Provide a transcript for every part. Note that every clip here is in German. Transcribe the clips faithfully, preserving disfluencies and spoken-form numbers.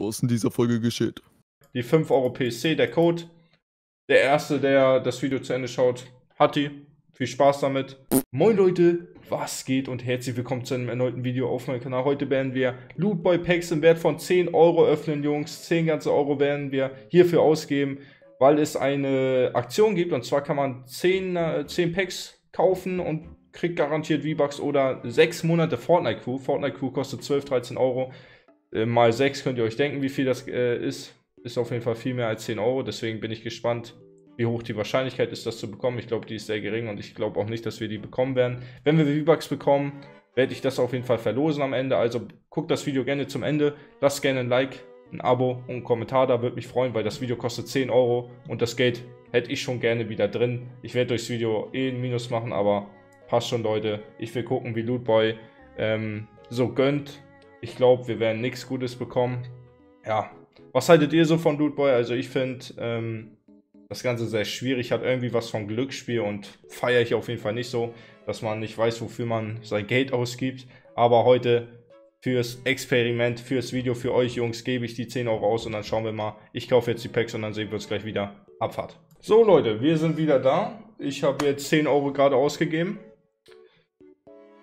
Was ist in dieser Folge geschieht? Die fünf Euro P S C, der Code. Der erste, der das Video zu Ende schaut, hat die. Viel Spaß damit. Moin Leute, was geht und herzlich willkommen zu einem erneuten Video auf meinem Kanal. Heute werden wir LootBoy Packs im Wert von zehn Euro öffnen, Jungs. zehn ganze Euro werden wir hierfür ausgeben, weil es eine Aktion gibt. Und zwar kann man zehn, zehn Packs kaufen und kriegt garantiert V-Bucks oder sechs Monate Fortnite Crew. Fortnite Crew kostet zwölf, dreizehn Euro. Mal sechs könnt ihr euch denken, wie viel das äh, ist. Ist auf jeden Fall viel mehr als zehn Euro. Deswegen bin ich gespannt, wie hoch die Wahrscheinlichkeit ist, das zu bekommen. Ich glaube, die ist sehr gering und ich glaube auch nicht, dass wir die bekommen werden. Wenn wir V-Bucks bekommen, werde ich das auf jeden Fall verlosen am Ende. Also guckt das Video gerne zum Ende. Lasst gerne ein Like, ein Abo und einen Kommentar da. Würde mich freuen, weil das Video kostet zehn Euro. Und das Geld hätte ich schon gerne wieder drin. Ich werde durchs Video eh ein Minus machen, aber passt schon, Leute. Ich will gucken, wie Lootboy ähm, so gönnt. Ich glaube, wir werden nichts Gutes bekommen. Ja, was haltet ihr so von LootBoy? Also ich finde ähm, das Ganze sehr schwierig. Hat irgendwie was von Glücksspiel und feiere ich auf jeden Fall nicht so, dass man nicht weiß, wofür man sein Geld ausgibt. Aber heute fürs Experiment, fürs Video, für euch Jungs, gebe ich die zehn Euro aus und dann schauen wir mal. Ich kaufe jetzt die Packs und dann sehen wir uns gleich wieder. Abfahrt. So Leute, wir sind wieder da. Ich habe jetzt zehn Euro gerade ausgegeben.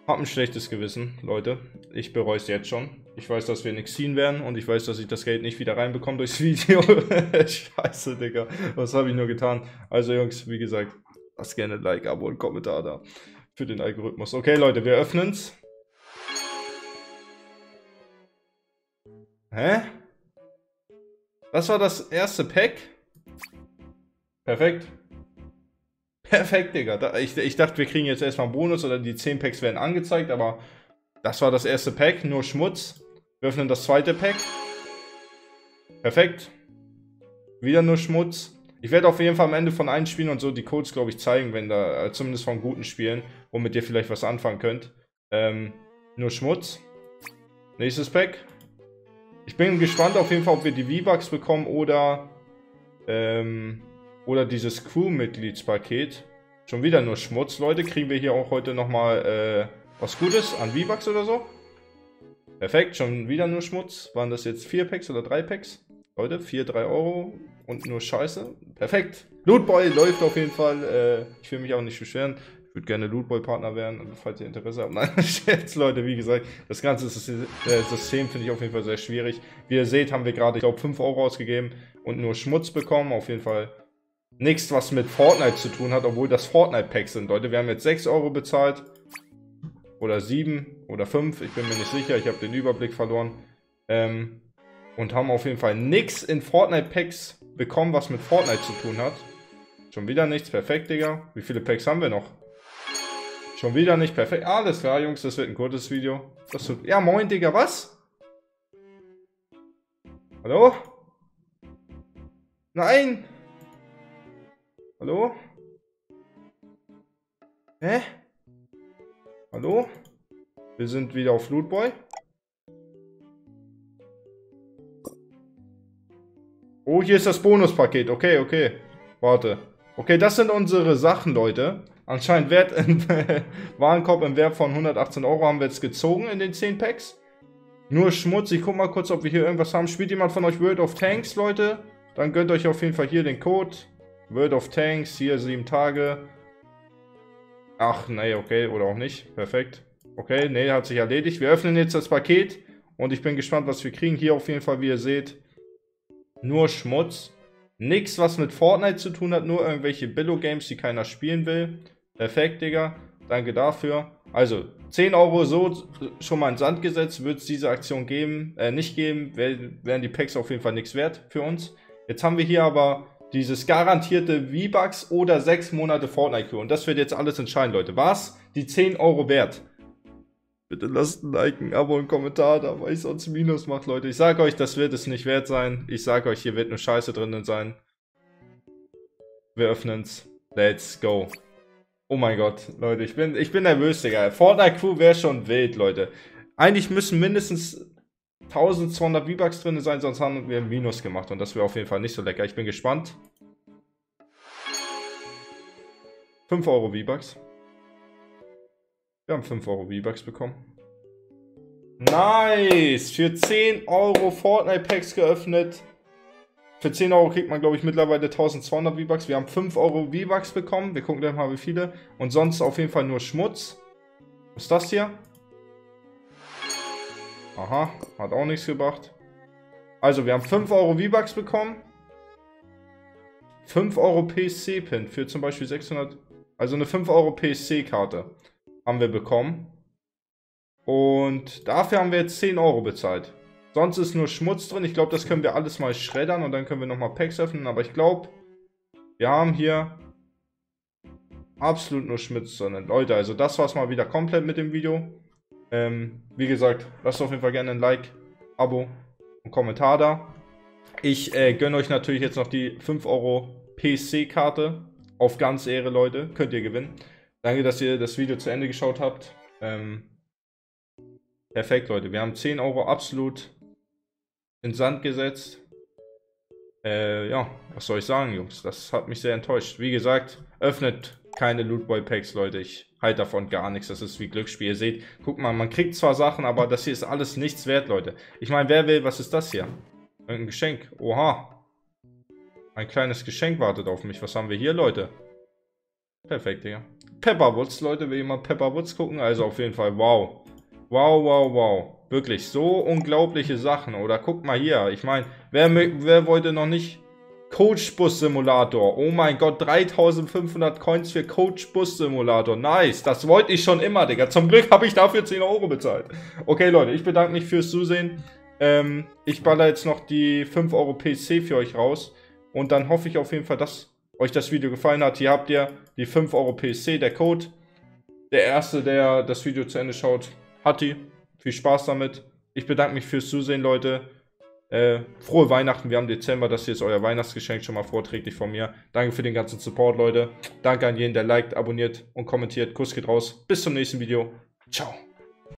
Hab ein schlechtes Gewissen, Leute. Ich bereue es jetzt schon. Ich weiß, dass wir nichts ziehen werden und ich weiß, dass ich das Geld nicht wieder reinbekomme durchs Video. Scheiße, Digga. Was habe ich nur getan? Also, Jungs, wie gesagt, lasst gerne ein Like, Abo und Kommentar da. Für den Algorithmus. Okay, Leute, wir öffnen's. Hä? Das war das erste Pack? Perfekt. Perfekt, Digga. Ich, ich dachte, wir kriegen jetzt erstmal einen Bonus oder die zehn Packs werden angezeigt, aber das war das erste Pack, nur Schmutz. Wir öffnen das zweite Pack. Perfekt. Wieder nur Schmutz. Ich werde auf jeden Fall am Ende von einem Spielen und so die Codes, glaube ich, zeigen, wenn da, zumindest von guten Spielen, womit ihr vielleicht was anfangen könnt. Ähm, nur Schmutz. Nächstes Pack. Ich bin gespannt auf jeden Fall, ob wir die V-Bucks bekommen oder ähm... Oder dieses Crew-Mitgliedspaket. Schon wieder nur Schmutz, Leute. Kriegen wir hier auch heute nochmal äh, was Gutes an V-Bucks oder so. Perfekt, schon wieder nur Schmutz. Waren das jetzt vier Packs oder drei Packs? Leute, vier, drei Euro und nur Scheiße. Perfekt. Lootboy läuft auf jeden Fall. Äh, ich will mich auch nicht beschweren. Ich würde gerne Lootboy-Partner werden, falls ihr Interesse habt. Nein, Scherz, Leute, wie gesagt, das ganze System finde ich auf jeden Fall sehr schwierig. Wie ihr seht, haben wir gerade, ich glaube, fünf Euro ausgegeben und nur Schmutz bekommen. Auf jeden Fall nichts, was mit Fortnite zu tun hat, obwohl das Fortnite-Packs sind, Leute. Wir haben jetzt sechs Euro bezahlt. Oder sieben oder fünf. Ich bin mir nicht sicher. Ich habe den Überblick verloren. Ähm, und haben auf jeden Fall nichts in Fortnite-Packs bekommen, was mit Fortnite zu tun hat. Schon wieder nichts. Perfekt, Digga. Wie viele Packs haben wir noch? Schon wieder nicht perfekt. Alles klar, Jungs. Das wird ein kurzes Video. Das wird... Ja, moin, Digga. Was? Hallo? Nein! Hallo? Hä? Hallo? Wir sind wieder auf LootBoy. Oh, hier ist das Bonuspaket. Okay, okay. Warte. Okay, das sind unsere Sachen, Leute. Anscheinend Wert in Warenkorb im Wert von hundertachtzehn Euro haben wir jetzt gezogen in den zehn Packs. Nur Schmutz. Ich guck mal kurz, ob wir hier irgendwas haben. Spielt jemand von euch World of Tanks, Leute? Dann gönnt euch auf jeden Fall hier den Code. World of Tanks, hier sieben Tage. Ach, nee, okay, oder auch nicht. Perfekt. Okay, nee, hat sich erledigt. Wir öffnen jetzt das Paket und ich bin gespannt, was wir kriegen. Hier auf jeden Fall, wie ihr seht, nur Schmutz. Nix, was mit Fortnite zu tun hat, nur irgendwelche Billo-Games, die keiner spielen will. Perfekt, Digga. Danke dafür. Also, zehn Euro so schon mal in den Sand gesetzt. Wird es diese Aktion geben, äh, nicht geben, wären die Packs auf jeden Fall nichts wert für uns. Jetzt haben wir hier aber dieses garantierte V-Bucks oder sechs Monate Fortnite Crew. Und das wird jetzt alles entscheiden, Leute. War's die zehn Euro wert? Bitte lasst ein Like, ein Abo und einen Kommentar da, weil ich sonst Minus mache, Leute. Ich sage euch, das wird es nicht wert sein. Ich sage euch, hier wird nur Scheiße drinnen sein. Wir öffnen's. Let's go. Oh mein Gott, Leute. Ich bin, ich bin nervös, Digga. Fortnite Crew wäre schon wild, Leute. Eigentlich müssen mindestens tausendzweihundert V-Bucks drin sein, sonst haben wir ein Minus gemacht und das wäre auf jeden Fall nicht so lecker. Ich bin gespannt. fünf Euro V-Bucks. Wir haben fünf Euro V-Bucks bekommen. Nice! Für zehn Euro Fortnite Packs geöffnet. Für zehn Euro kriegt man, glaube ich, mittlerweile tausendzweihundert V-Bucks. Wir haben fünf Euro V-Bucks bekommen. Wir gucken gleich mal, wie viele. Und sonst auf jeden Fall nur Schmutz. Was ist das hier? Aha, hat auch nichts gebracht. Also, wir haben fünf Euro V-Bucks bekommen. fünf Euro P S C-Pin für zum Beispiel sechshundert... Also eine fünf Euro P S C-Karte haben wir bekommen. Und dafür haben wir jetzt zehn Euro bezahlt. Sonst ist nur Schmutz drin. Ich glaube, das können wir alles mal schreddern und dann können wir nochmal Packs öffnen. Aber ich glaube, wir haben hier absolut nur Schmutz drin. Leute, also das war es mal wieder komplett mit dem Video. Ähm, wie gesagt, lasst auf jeden Fall gerne ein Like, Abo und Kommentar da. Ich äh, gönne euch natürlich jetzt noch die fünf Euro P S C-Karte. Auf ganz Ehre, Leute. Könnt ihr gewinnen. Danke, dass ihr das Video zu Ende geschaut habt. Ähm, perfekt, Leute. Wir haben zehn Euro absolut in den Sand gesetzt. Äh, ja, was soll ich sagen, Jungs? Das hat mich sehr enttäuscht. Wie gesagt, öffnet keine Lootboy-Packs, Leute. Ich halte davon gar nichts. Das ist wie Glücksspiel. Ihr seht, guck mal, man kriegt zwar Sachen, aber das hier ist alles nichts wert, Leute. Ich meine, wer will, was ist das hier? Ein Geschenk. Oha. Ein kleines Geschenk wartet auf mich. Was haben wir hier, Leute? Perfekt, Digga. Pepperwoods, Leute. Will jemand Pepperwoods gucken? Also auf jeden Fall. Wow. Wow, wow, wow. Wirklich. So unglaubliche Sachen. Oder guck mal hier. Ich meine, wer, wer wollte noch nicht... Coach Bus Simulator. Oh mein Gott. dreitausendfünfhundert Coins für Coach Bus Simulator. Nice. Das wollte ich schon immer, Digga. Zum Glück habe ich dafür zehn Euro bezahlt. Okay, Leute. Ich bedanke mich fürs Zusehen. Ähm, ich baller jetzt noch die fünf Euro P C für euch raus und dann hoffe ich auf jeden Fall, dass euch das Video gefallen hat. Hier habt ihr die fünf Euro P C, der Code. Der erste, der das Video zu Ende schaut, hat die. Viel Spaß damit. Ich bedanke mich fürs Zusehen, Leute. Äh, frohe Weihnachten, wir haben Dezember, dass ihr jetzt euer Weihnachtsgeschenk schon mal vorträglich von mir. Danke für den ganzen Support, Leute. Danke an jeden, der liked, abonniert und kommentiert. Kuss geht raus. Bis zum nächsten Video. Ciao.